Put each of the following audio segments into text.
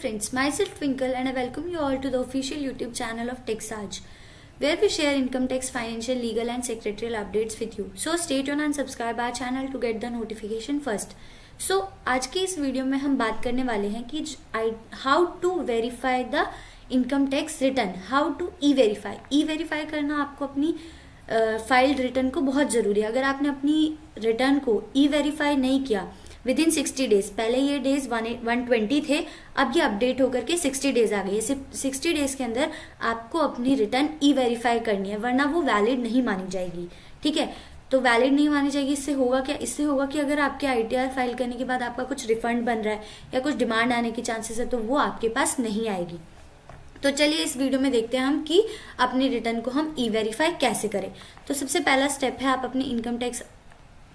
friends, myself Twinkle and I welcome you all to the official YouTube channel of Tech Axis, where we share income tax, financial, legal and secretarial updates with you. So stay tuned and subscribe our channel to get the notification first. So आज की इस video में हम बात करने वाले हैं कि how to verify the income tax return, how to e verify. E verify करना आपको अपनी फाइल्ड रिटर्न को बहुत जरूरी है। अगर आपने अपनी रिटर्न को ई वेरीफाई नहीं किया विद इन 60 डेज, पहले ये डेज 120 थे, अब ये अपडेट होकर के 60 डेज आ गई। 60 डेज के अंदर आपको अपनी रिटर्न ई वेरीफाई करनी है, वरना वो वैलिड नहीं मानी जाएगी। ठीक है, तो वैलिड नहीं मानी जाएगी। इससे होगा क्या? इससे होगा कि अगर आपके ITR फाइल करने के बाद आपका कुछ रिफंड बन रहा है या कुछ डिमांड आने के चांसेस है तो वो आपके पास नहीं आएगी। तो चलिए इस वीडियो में देखते हैं हम कि अपनी रिटर्न को हम ई वेरीफाई कैसे करें। तो सबसे पहला स्टेप है, आप अपने इनकम टैक्स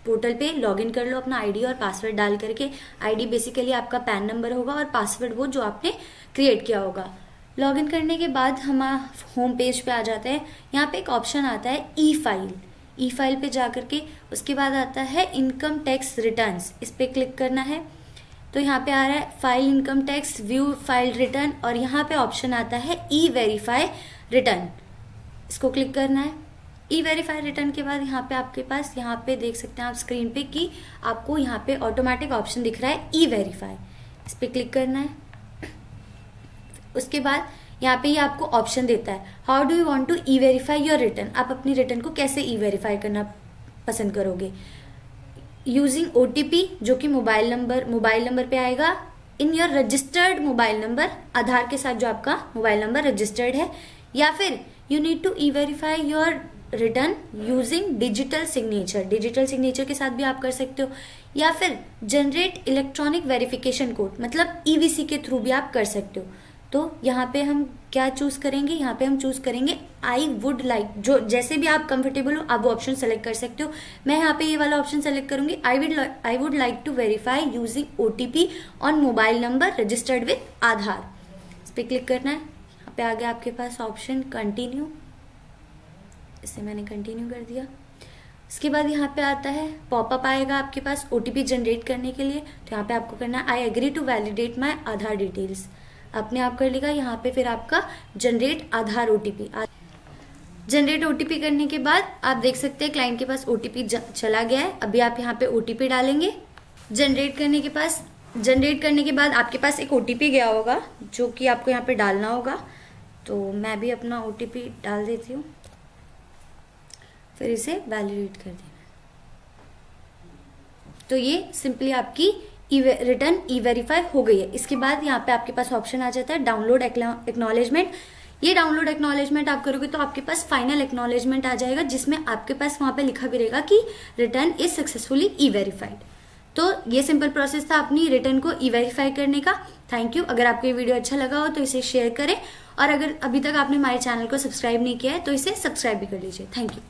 पोर्टल पे लॉगिन कर लो अपना आईडी और पासवर्ड डाल करके। आईडी बेसिकली आपका पैन नंबर होगा और पासवर्ड वो जो आपने क्रिएट किया होगा। लॉगिन करने के बाद हम होम पेज पे आ जाते हैं। यहाँ पे एक ऑप्शन आता है ई फाइल। ई फाइल पे जा करके उसके बाद आता है इनकम टैक्स रिटर्न्स, इस पे क्लिक करना है। तो यहाँ पे आ रहा है file income tax, view file return और यहाँ पे ऑप्शन आता है ई वेरीफाई रिटर्न, इसको क्लिक करना है। ई वेरीफाई रिटर्न के बाद यहाँ पे आपके पास, यहाँ पे देख सकते हैं आप स्क्रीन पे कि आपको यहाँ पे ऑटोमेटिक ऑप्शन दिख रहा है ई वेरीफाई, इस पे क्लिक करना है। उसके बाद यहाँ पे ये आपको ऑप्शन देता है how do you want to e verify your return, आप अपनी रिटर्न को कैसे ई वेरीफाई करना पसंद करोगे। यूजिंग OTP, जो कि मोबाइल नंबर पे आएगा, in your registered mobile number, Aadhaar के साथ जो आपका मोबाइल नंबर रजिस्टर्ड है, या फिर you need to e verify your return using digital signature, digital signature के साथ भी आप कर सकते हो, या फिर जनरेट इलेक्ट्रॉनिक वेरिफिकेशन कोड, मतलब EVC के थ्रू भी आप कर सकते हो। तो यहाँ पे हम क्या चूज करेंगे, यहाँ पे हम चूज करेंगे आई वुड लाइक, जो जैसे भी आप कंफर्टेबल हो आप वो ऑप्शन सेलेक्ट कर सकते हो। मैं यहाँ पे ये वाला ऑप्शन सेलेक्ट करूंगी, I would like to verify using OTP on mobile number registered with Aadhaar, इस पे क्लिक करना है। यहाँ पे आ गया आपके पास ऑप्शन कंटिन्यू, इसे मैंने कंटिन्यू कर दिया। इसके बाद यहाँ पे आता है पॉपअप आएगा आपके पास OTP जनरेट करने के लिए। तो यहाँ पे आपको करना है I agree to validate my Aadhaar details, अपने आप कर लेगा। यहाँ पे फिर आपका generate Aadhaar OTP, generate OTP करने के बाद आप देख सकते हैं क्लाइंट के पास OTP चला गया है। अभी आप यहाँ पे OTP डालेंगे। जनरेट करने के बाद आपके पास एक OTP गया होगा जो कि आपको यहाँ पे डालना होगा। तो मैं भी अपना OTP डाल देती हूँ, फिर इसे वैलिडेट कर देना। तो ये सिंपली आपकी रिटर्न ई वेरीफाई हो गई है। इसके बाद यहाँ पे आपके पास ऑप्शन आ जाता है डाउनलोड एक्नॉलेजमेंट। ये डाउनलोड एक्नॉलेजमेंट आप करोगे तो आपके पास फाइनल एक्नॉलेजमेंट आ जाएगा, जिसमें आपके पास वहां पे लिखा भी रहेगा कि return is successfully e verified. तो ये सिंपल प्रोसेस था अपनी रिटर्न को ई वेरीफाई करने का। Thank you. अगर आपको ये वीडियो अच्छा लगा हो तो इसे शेयर करें, और अगर अभी तक आपने हमारे चैनल को सब्सक्राइब नहीं किया है तो इसे सब्सक्राइब भी कर लीजिए। Thank you.